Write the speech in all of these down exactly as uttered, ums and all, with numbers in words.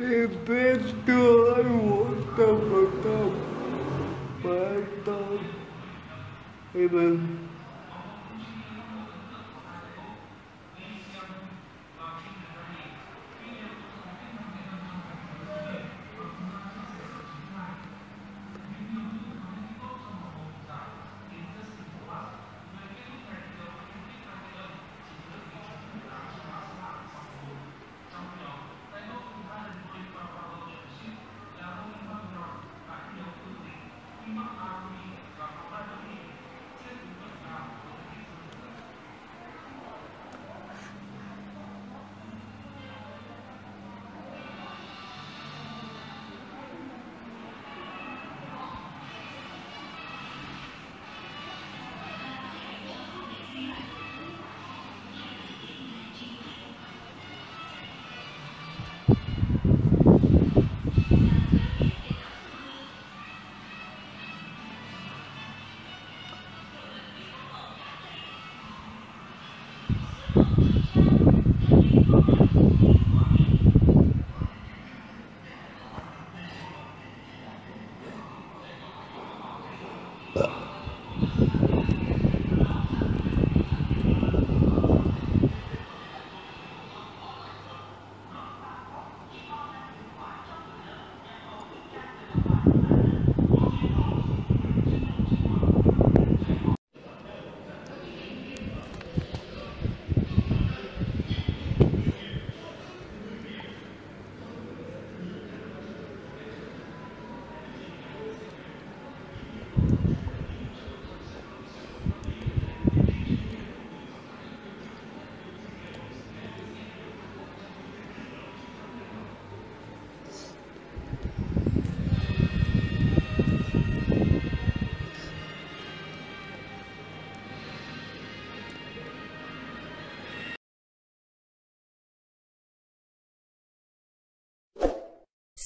Em biết chưa, anh muốn tâm vào tâm và anh tâm. Em ơi,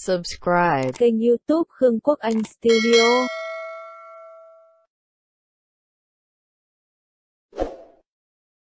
subscribe kênh YouTube Khương Quốc Anh Studio.